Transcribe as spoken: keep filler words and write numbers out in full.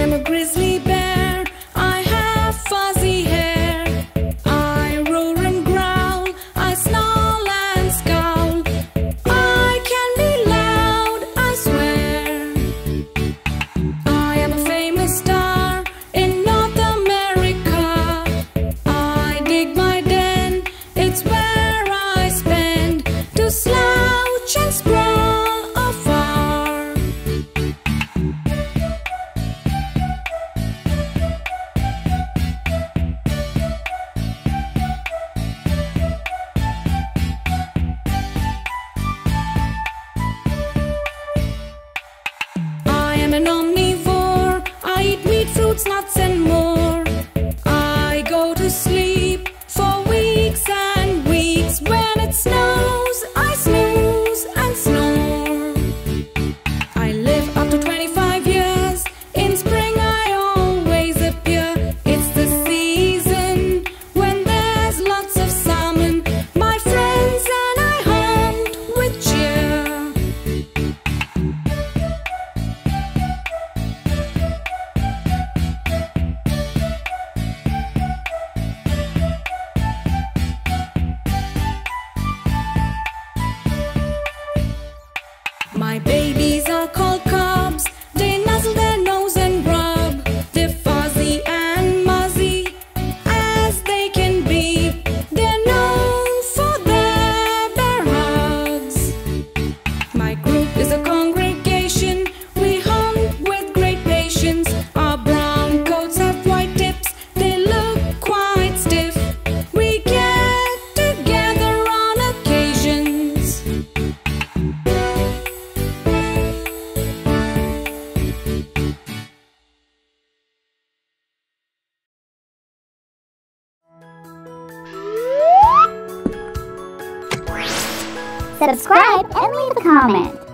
am a grizzly bear. I have fuzzy hair. I roar and growl. I snarl and scowl. I can be loud, I swear. I am a famous star in North America. I dig my den. It's where I spend to slouch and sprawl. I am an omnivore. I eat meat, fruits, nuts and more. I go to sleep for weeks and weeks. When it snows, I snooze and snore. I live up to twenty-five years. In spring I always appear. It's the season when there's lots of salmon. My friends and I hunt with cheer. My babies are called cubs. They nuzzle their nose and rub. They're fuzzy and muzzy as they can be. They're known for their bear hugs. My group is a congregation. We hunt with great patience. Our brown coats have white tips. They look quite stiff. We get together on occasions. Subscribe and leave a comment.